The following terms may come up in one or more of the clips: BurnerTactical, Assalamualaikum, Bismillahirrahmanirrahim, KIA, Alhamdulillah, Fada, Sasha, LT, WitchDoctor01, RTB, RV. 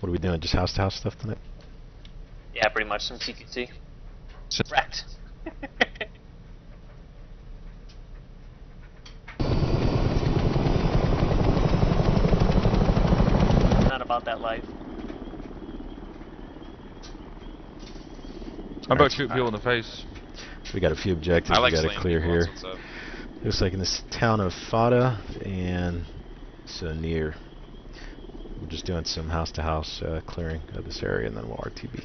What are we doing? Just house to house stuff tonight? Yeah, pretty much. Some TQT. Wrecked. Not about that life. I'm about to shoot people in the face. We got a few objectives we got to clear here. Looks like in this town of Fada and so near. We're just doing some house to house clearing of this area and then we'll RTB.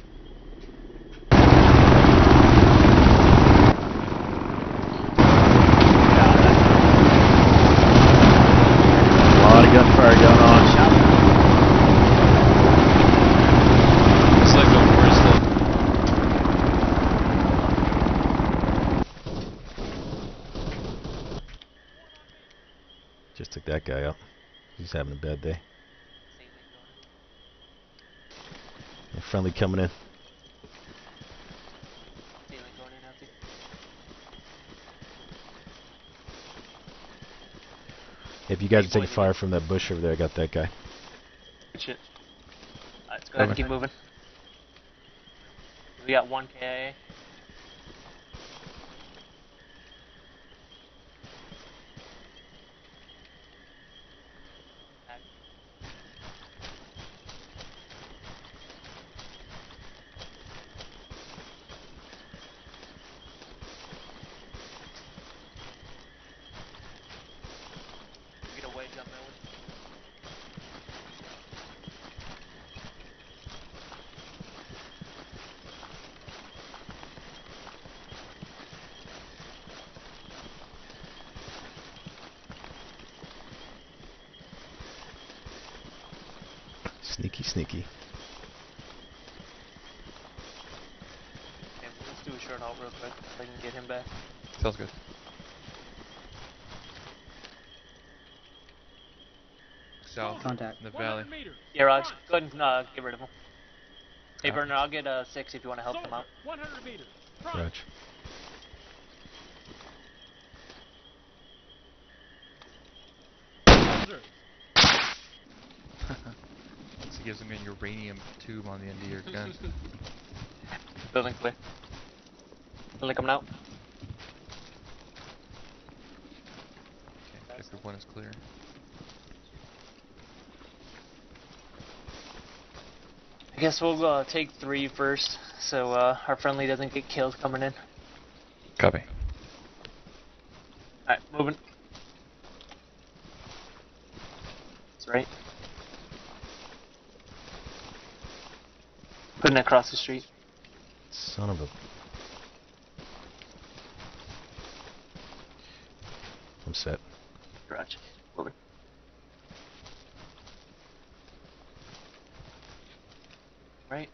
A lot of gunfire going on. It's like the war is done. Just took that guy out. He's having a bad day. Friendly coming in. If you guys are taking fire from that bush over there, I got that guy. Good shit. Alright, let's go ahead and keep moving. We got one KIA. Sneaky, sneaky. Okay, let's do a short halt real quick if I can get him back. Sounds good. South. Contact. In the valley. Yeah, Rog, go ahead and get rid of him. Hey, Burner, I'll get 6 if you want to help them out. 100 meters. Roger. Gives them a uranium tube on the end of your gun. Building clear. Building coming out. Okay, if one is clear. I guess we'll take 3 first, so our friendly doesn't get killed coming in. Copy. Alright, moving. That's right. Putting it across the street. Son of a... I'm set. Garage. Over. Right.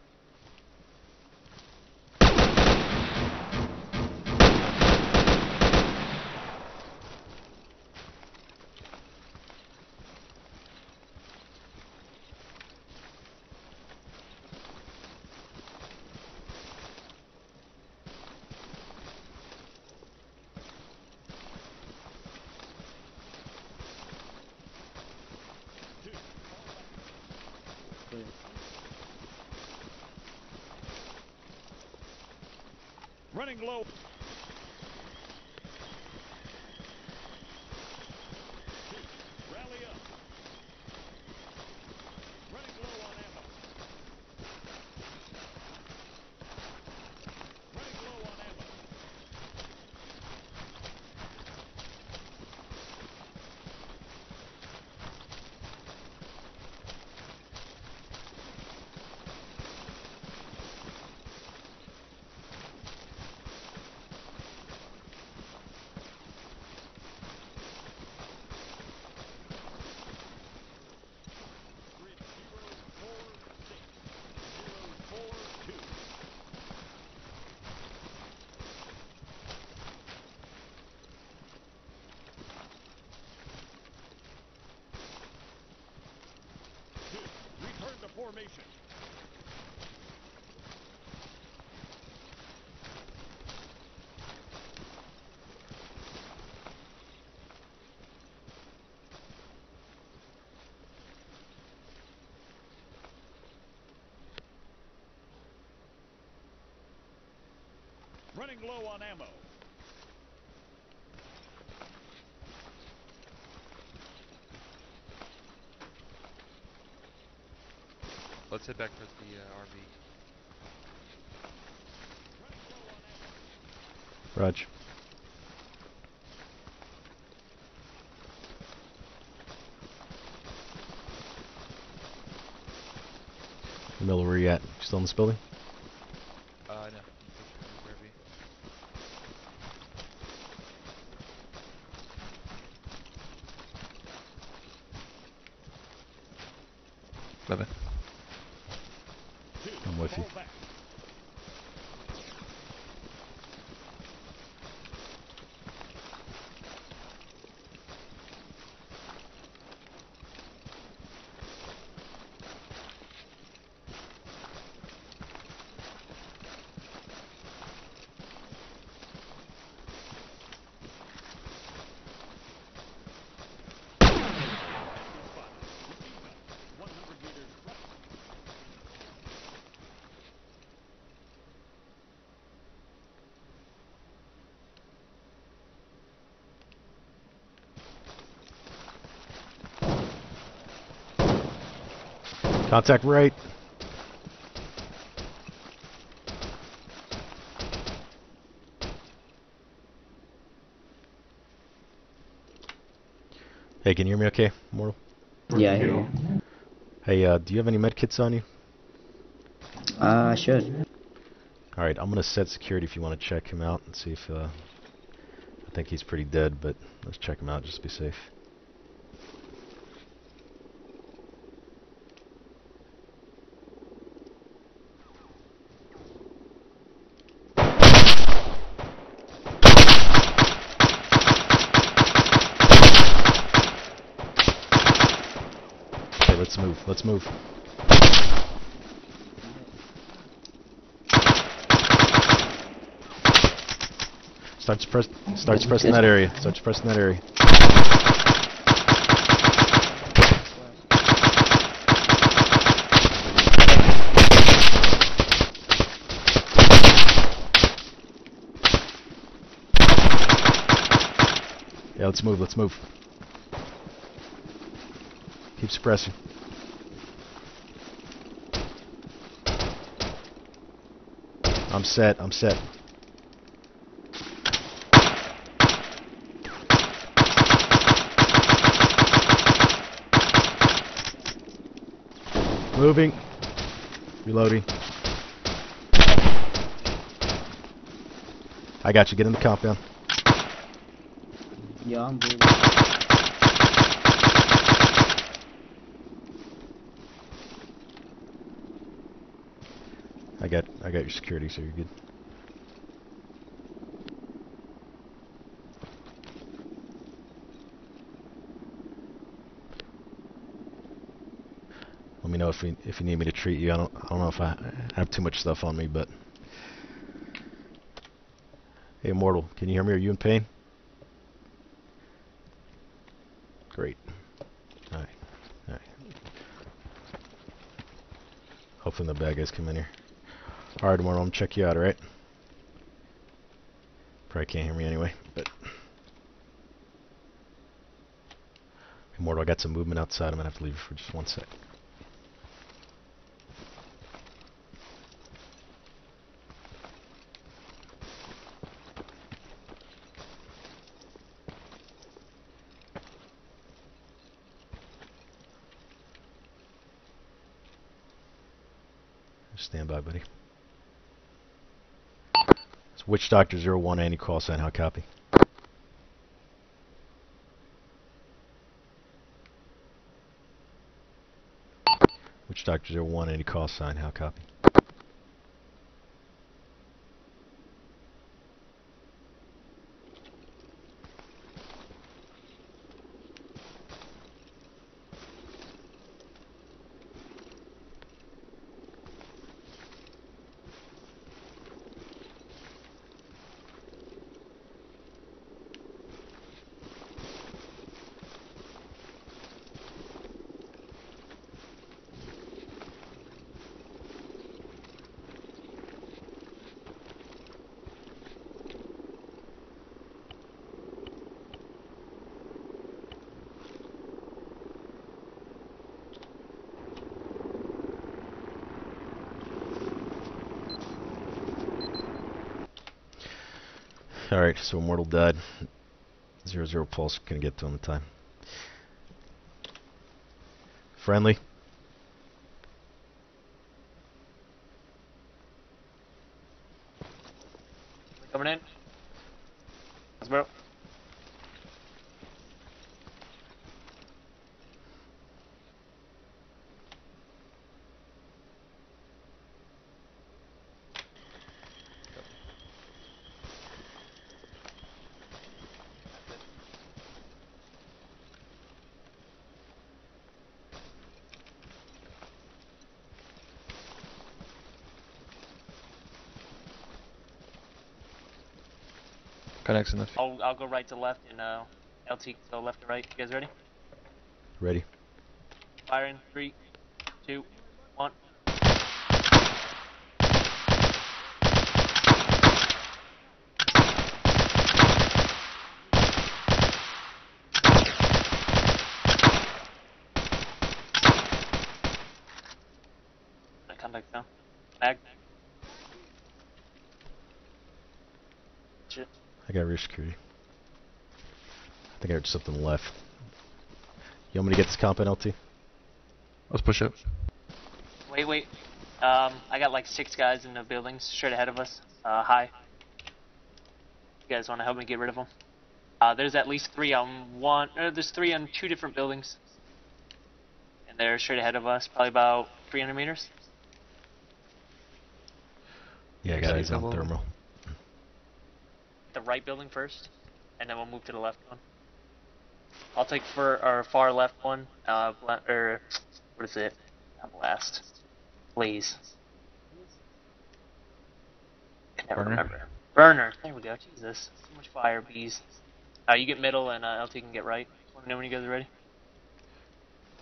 Running low. Rally up. Running low on ammo. Running low on ammo. Running low on ammo. Let's head back towards the RV. Raj. Miller, where are you at? You still in this building? No. Love it. I'm with you. Contact right. Hey, can you hear me okay, Mortal? Yeah, I hear you. Hey, do you have any medkits on you? I should. Alright, I'm gonna set security if you want to check him out and see if, I think he's pretty dead, but let's check him out just to be safe. Let's move, let's move. Start suppressing that area. Start suppressing that area. Yeah, let's move, let's move. Keep suppressing. I'm set, I'm set. Moving. Reloading. I got you, get in the compound. Yeah, I'm moving. I got your security, so you're good. Let me know if you need me to treat you. I don't know if I have too much stuff on me, but hey, Immortal, can you hear me? Are you in pain? Great. All right, all right. Hopefully the bad guys come in here. Alright, tomorrow I'm gonna check you out, alright? Probably can't hear me anyway, but... Immortal, I got some movement outside. I'm gonna have to leave for just 1 sec. Stand by, buddy. WitchDoctor01, any call sign, how copy? WitchDoctor01, any call sign, how copy? Alright, so Immortal died. 0-0 pulse, couldn't get to him in time. Friendly. Coming in. Let's go. I'll go right to left and LT go left to right. You guys ready? Ready. Fire in 3, 2, 1. Contact now. Mag. Shit. I got rear security. I think I heard something left. You want me to get this comp in, LT? Let's push up. Wait. I got like 6 guys in the buildings straight ahead of us. High. You guys want to help me get rid of them? There's at least 3 on one. There's 3 on 2 different buildings. And they're straight ahead of us, probably about 300 meters. Yeah, I got eyes on thermal. The right building first, and then we'll move to the left one. I'll take for our far left one, Not blast. Blaze. I never remember. Burner. There we go. Jesus. So much fire, bees. You get middle, and LT can get right. Want to know when you guys are ready?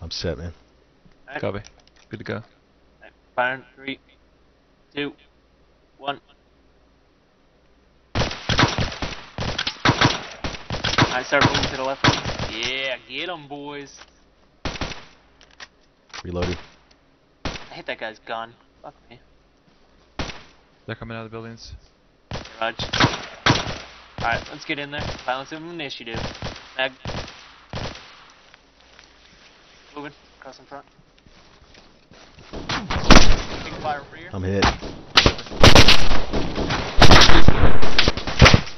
I'm set, man. Right. Copy. Good to go. Right. Fire in 3, 2, 1. I start moving to the left. Yeah, get him, boys. Reloading. I hate that guy's gun. Fuck me. They're coming out of the buildings. Garage. Alright, let's get in there. Silence him, initiative. Mag. Moving. Cross in front. Take fire rear. I'm hit.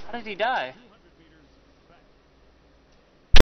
How did he die?